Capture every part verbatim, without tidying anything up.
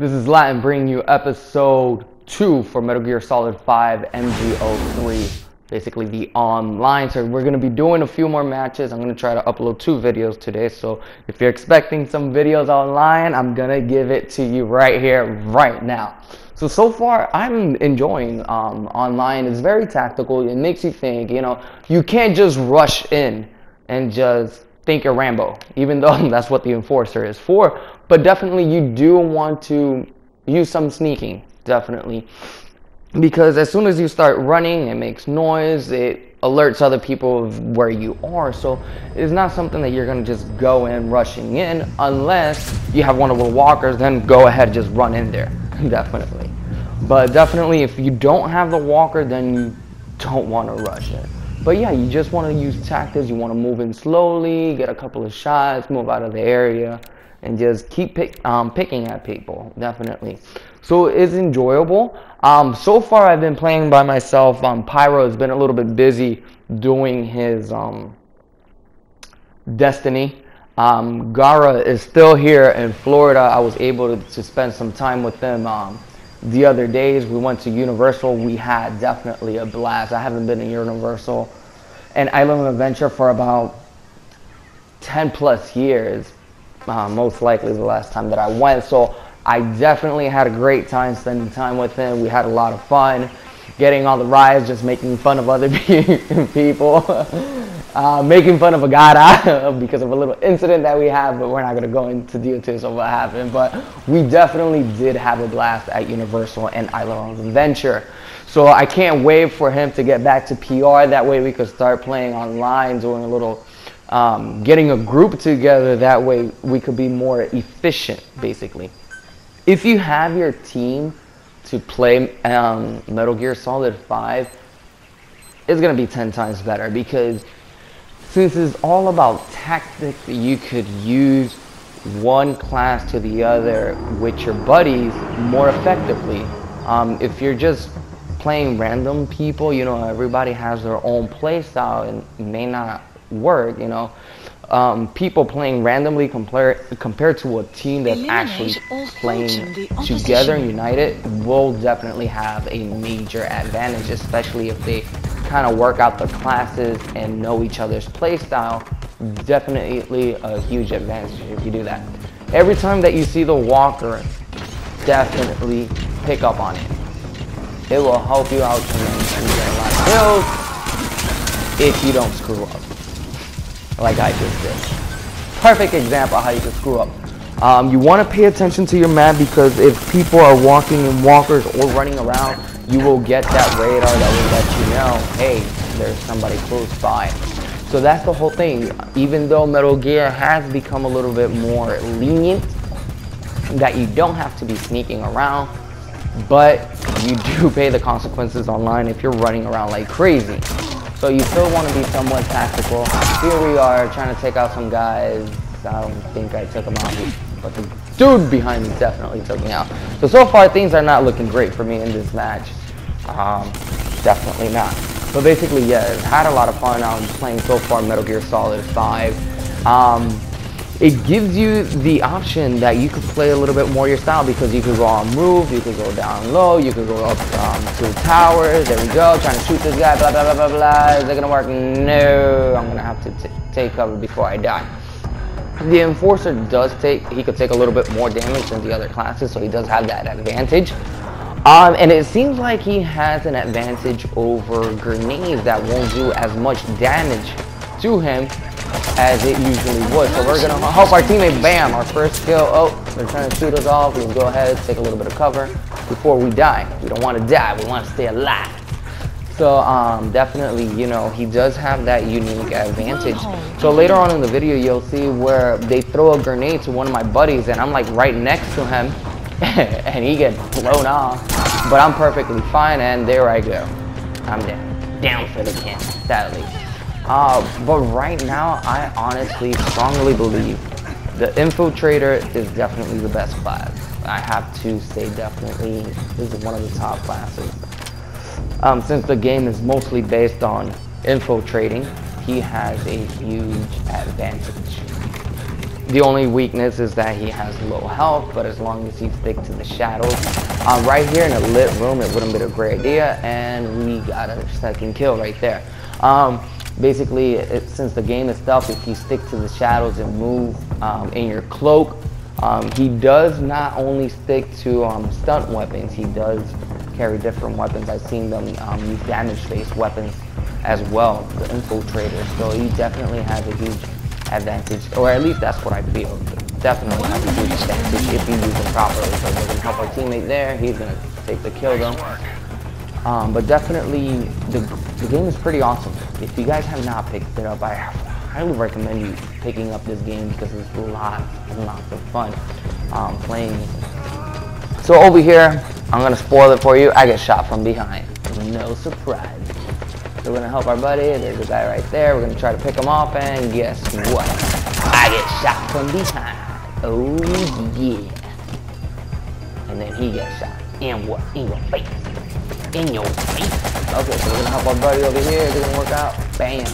This is Latin bringing you episode two for Metal Gear Solid V M G O three, basically the online. So we're going to be doing a few more matches. I'm going to try to upload two videos today. So if you're expecting some videos online, I'm going to give it to you right here, right now. So, so far, I'm enjoying um, online. It's very tactical. It makes you think, you know, you can't just rush in and just think you're Rambo, even though that's what the Enforcer is for. But definitely, you do want to use some sneaking, definitely. Because as soon as you start running, it makes noise, it alerts other people of where you are. So, it's not something that you're going to just go in rushing in, unless you have one of the walkers, then go ahead, just run in there. Definitely. But definitely if you don't have the walker, then you don't want to rush it. But yeah, you just want to use tactics. You want to move in slowly, get a couple of shots, move out of the area, and just keep pick, um, picking at people. Definitely. So it's enjoyable. Um, so far I've been playing by myself. Um, Pyro has been a little bit busy doing his um, Destiny. Um, Gara is still here in Florida. I was able to, to spend some time with them um, the other days. We went to Universal. We had definitely a blast. I haven't been in Universal and Island Adventure for about ten plus years. Uh, most likely the last time that I went. So I definitely had a great time spending time with them. We had a lot of fun getting all the rides, just making fun of other people. Uh, making fun of a Gara because of a little incident that we have, but we're not going to go into details of what happened. But we definitely did have a blast at Universal and Island Adventure. So I can't wait for him to get back to P R. That way we could start playing online, doing a little, um, getting a group together. That way we could be more efficient, basically. If you have your team to play um, Metal Gear Solid five, it's going to be ten times better because since it's all about tactics, you could use one class to the other with your buddies more effectively. Um, if you're just playing random people, you know, everybody has their own play style and it may not work, you know. Um, people playing randomly compar compared to a team that's actually playing together and united will definitely have a major advantage, especially if they kind of work out their classes and know each other's play style. Definitely a huge advantage if you do that. Every time that you see the walker, definitely pick up on it. It will help you out tremendously, get a lot of kills if you don't screw up like I just did. Perfect example of how you can screw up. Um, you want to pay attention to your map because if people are walking in walkers or running around, you will get that radar that will let you know, hey, there's somebody close by. So that's the whole thing. Even though Metal Gear has become a little bit more lenient, that you don't have to be sneaking around, but you do pay the consequences online if you're running around like crazy. So you still want to be somewhat tactical. Here we are trying to take out some guys. I don't think I took them out, but the dude behind me definitely took me out. So, so far things are not looking great for me in this match. Um, definitely not. But basically, yeah, I've had a lot of fun um, playing so far Metal Gear Solid five. Um, it gives you the option that you could play a little bit more your style because you could go on move, you could go down low, you could go up um, to the tower. There we go, trying to shoot this guy, blah, blah, blah, blah, blah. Is it going to work? No, I'm going to have to t take cover before I die. The Enforcer does take, he could take a little bit more damage than the other classes, so he does have that advantage. Um, and it seems like he has an advantage over grenades that won't do as much damage to him as it usually would. So we're going to help our teammate, bam, our first kill. Oh, they're trying to shoot us off. We can go ahead, take a little bit of cover before we die. We don't want to die, we want to stay alive. So um, definitely, you know, he does have that unique advantage. So later on in the video, you'll see where they throw a grenade to one of my buddies and I'm like right next to him and he gets blown off, but I'm perfectly fine and there I go. I'm down, down for the count, sadly. Uh, but right now, I honestly strongly believe the Infiltrator is definitely the best class. I have to say definitely, this is one of the top classes. Um, since the game is mostly based on infiltrating, he has a huge advantage. The only weakness is that he has low health, but as long as he sticks to the shadows, um, right here in a lit room, it wouldn't have been a great idea, and we got a second kill right there. Um, basically, it, since the game itself, if you stick to the shadows and move um, in your cloak, um, he does not only stick to um, stunt weapons, he does carry different weapons. I've seen them um, use damage-based weapons as well, the Infiltrator, so he definitely has a huge advantage, or at least that's what I feel. Definitely has a huge advantage if you use him properly, so we're gonna help our teammate there, he's gonna take the kill though. Um, but definitely, the, the game is pretty awesome. If you guys have not picked it up, I highly recommend you picking up this game because it's lots and lots of fun um, playing. So over here, I'm gonna spoil it for you, I get shot from behind, no surprise. So we're gonna help our buddy, there's a guy right there, we're gonna try to pick him off, and guess what? I get shot from behind, oh yeah. And then he gets shot, in what? In your face, in your face. Okay, so we're gonna help our buddy over here, it didn't work out, bam.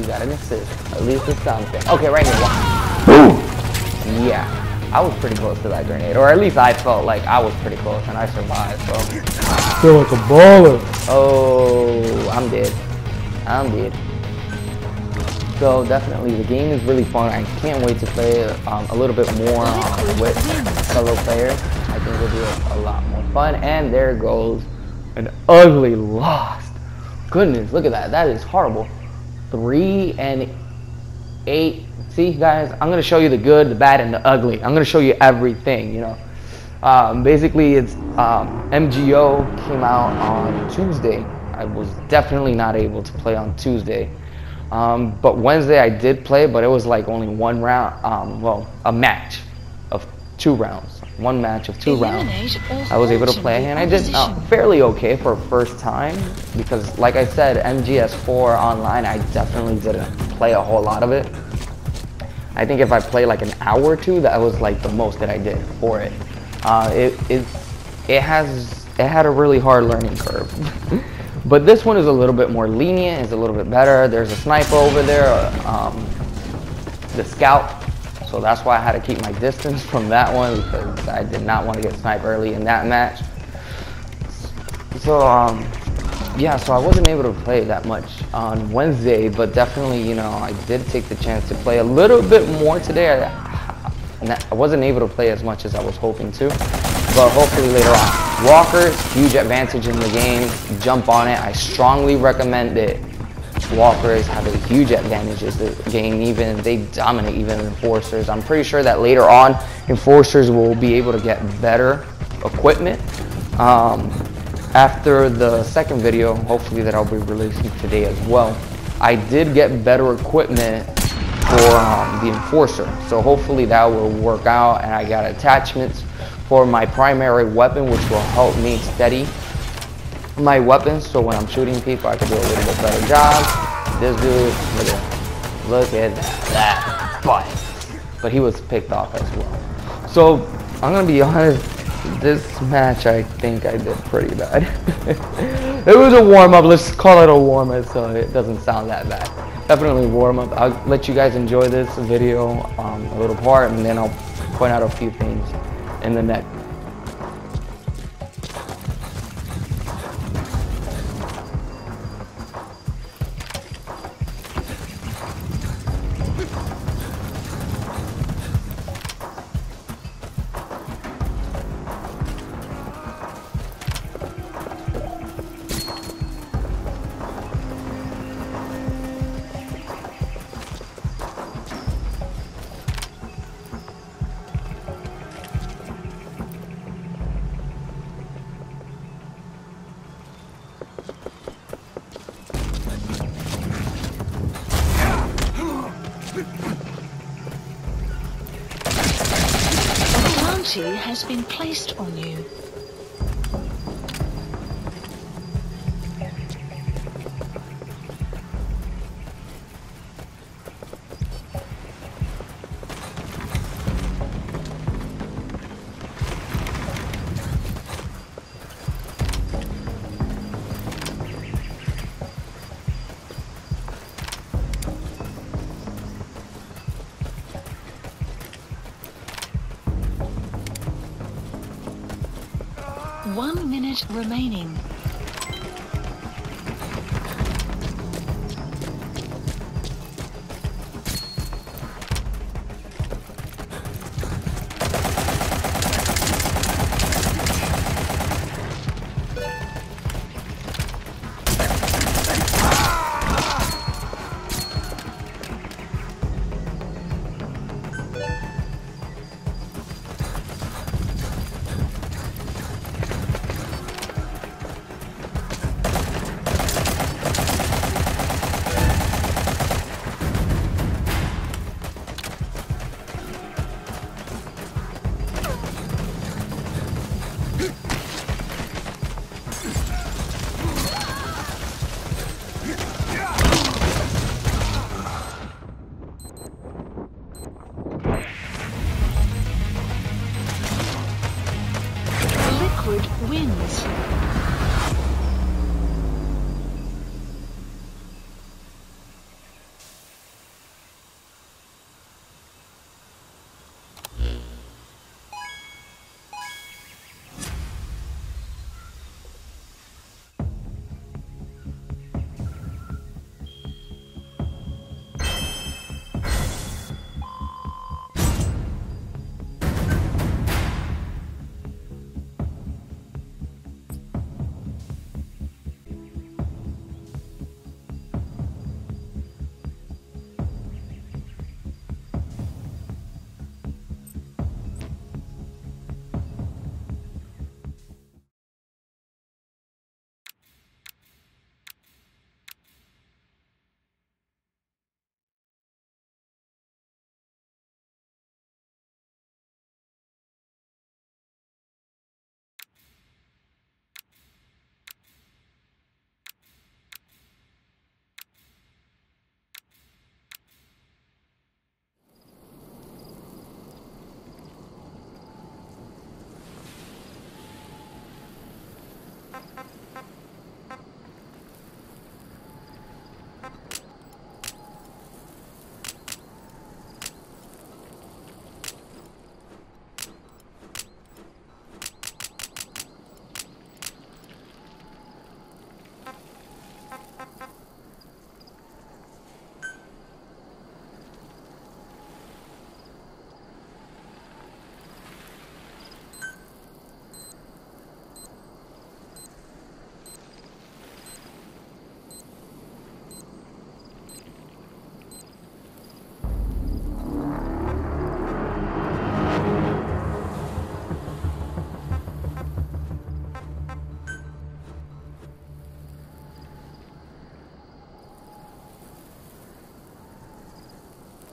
You got an assist, at least it's something. Okay, right here, boom. Yeah, I was pretty close to that grenade, or at least I felt like I was pretty close, and I survived, so. I feel like a baller. Oh, I'm dead. I'm dead. So definitely the game is really fun. I can't wait to play um, a little bit more um, with fellow players. I think it'll be a, a lot more fun. And there goes an ugly loss. Goodness, look at that. That is horrible. Three and eight. See guys, I'm gonna show you the good, the bad, and the ugly. I'm gonna show you everything, you know. Um, basically, it's um, M G O came out on Tuesday. I was definitely not able to play on Tuesday, um, but Wednesday I did play, but it was like only one round, um, well, a match of two rounds, one match of two rounds. I was able to play, and I did uh, fairly okay for a first time, because like I said, M G S four online, I definitely didn't play a whole lot of it. I think if I played like an hour or two, that was like the most that I did for it. Uh, it, it, it has, it had a really hard learning curve. But this one is a little bit more lenient, it's a little bit better. There's a sniper over there, um, the scout. So that's why I had to keep my distance from that one because I did not want to get sniped early in that match. So um, yeah, so I wasn't able to play that much on Wednesday, but definitely, you know, I did take the chance to play a little bit more today. I, And I wasn't able to play as much as I was hoping to, but hopefully later on. Walker, huge advantage in the game. Jump on it. I strongly recommend it. Walkers have a huge advantage in the game. Even they dominate even enforcers. I'm pretty sure that later on, enforcers will be able to get better equipment. Um, after the second video, hopefully that I'll be releasing today as well. I did get better equipment for um, the enforcer, so hopefully that will work out, and I got attachments for my primary weapon which will help me steady my weapons, so when I'm shooting people I can do a little bit better job. This dude, look at, look at that butt, but he was picked off as well. So I'm gonna be honest, this match I think I did pretty bad. It was a warm-up, let's call it a warm-up so it doesn't sound that bad. Definitely warm up. I'll let you guys enjoy this video, um, a little part, and then I'll point out a few things in the next. Has been placed on you. one minute remaining. Wins.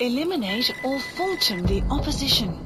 Eliminate or falter the opposition.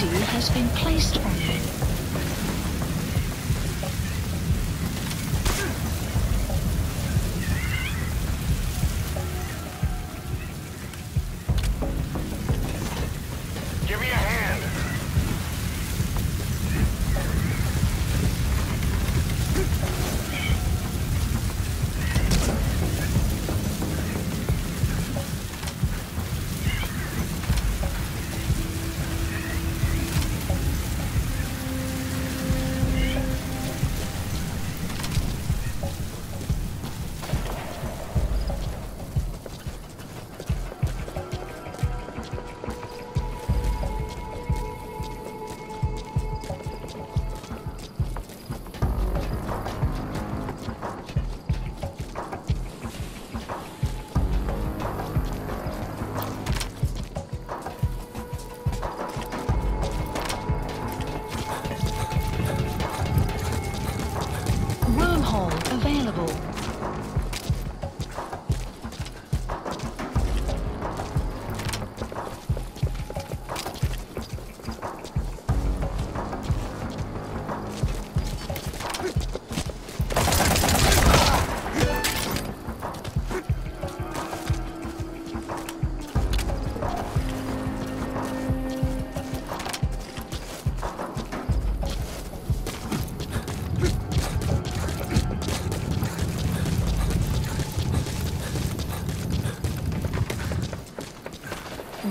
duty has been placed on you.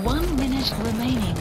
One minute remaining.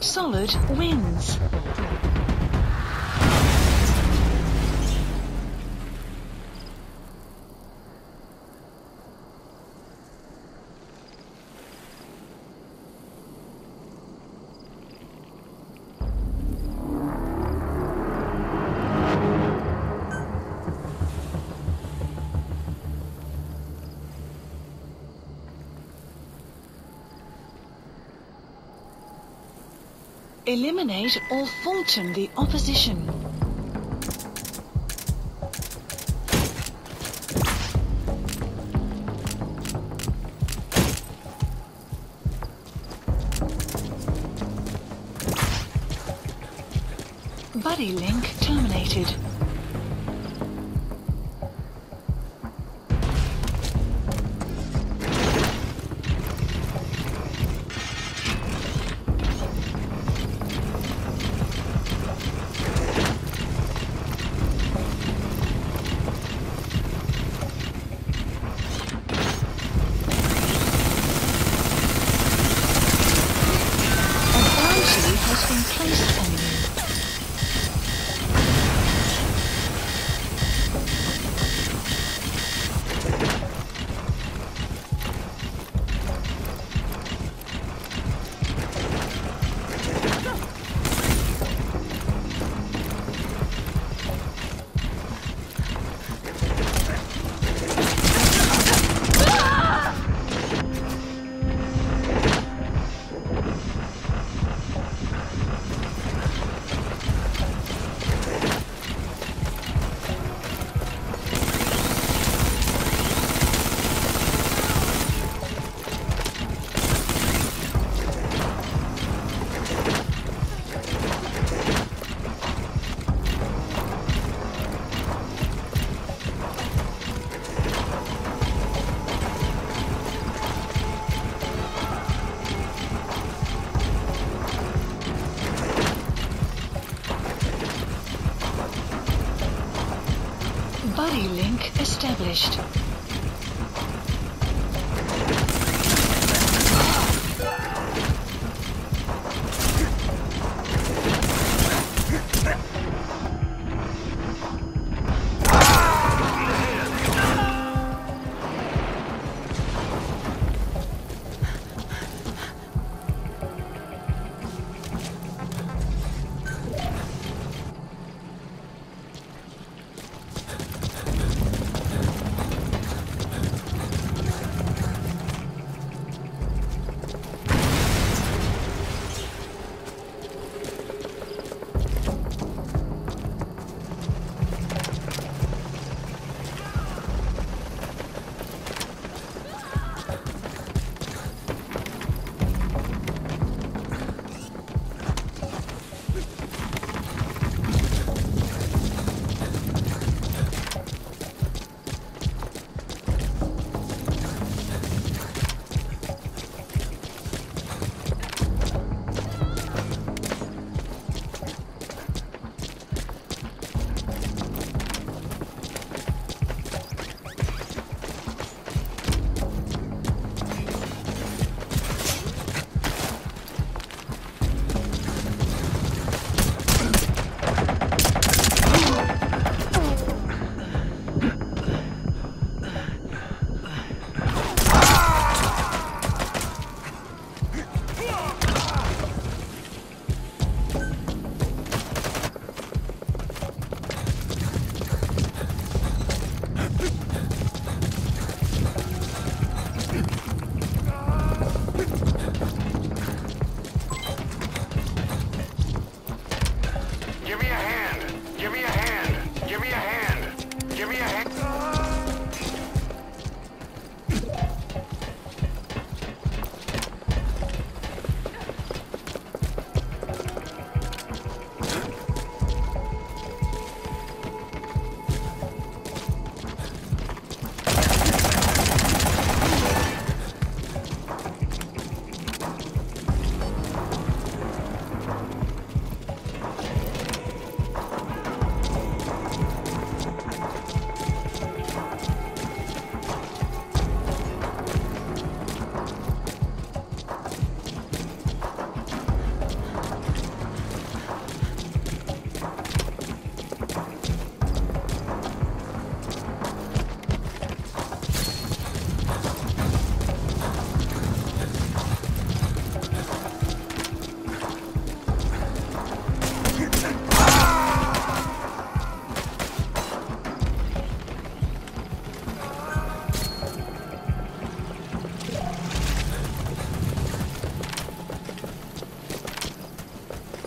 Solid wins. Eliminate or falter the opposition. Buddy link terminated. established.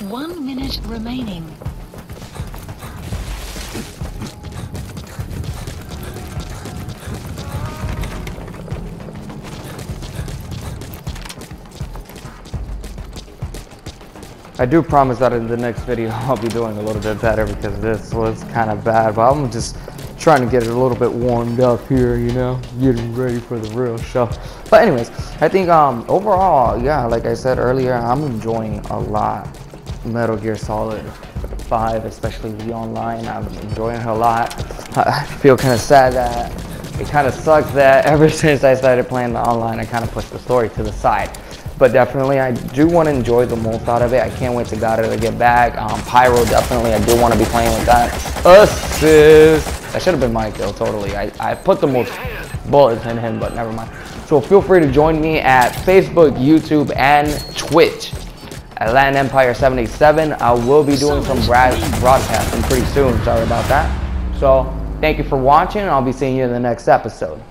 One minute remaining. I do promise that in the next video I'll be doing a little bit better, because this was kind of bad, but I'm just trying to get it a little bit warmed up here, you know, getting ready for the real show. But anyways, I think um overall, yeah, like I said earlier, I'm enjoying a lot Metal Gear Solid five, especially the online. I'm enjoying it a lot. I feel kind of sad that it kind of sucks that ever since I started playing the online, I kind of pushed the story to the side. But definitely, I do want to enjoy the most out of it. I can't wait to got it to get back. Um, Pyro, definitely, I do want to be playing with that. Assist. That should have been my kill, totally. I, I put the most bullets in him, but never mind. So feel free to join me at Facebook, YouTube, and Twitch. Latin Empire seven eighty-seven. I will be doing some broadcasting pretty soon. Sorry about that. So, thank you for watching. I'll be seeing you in the next episode.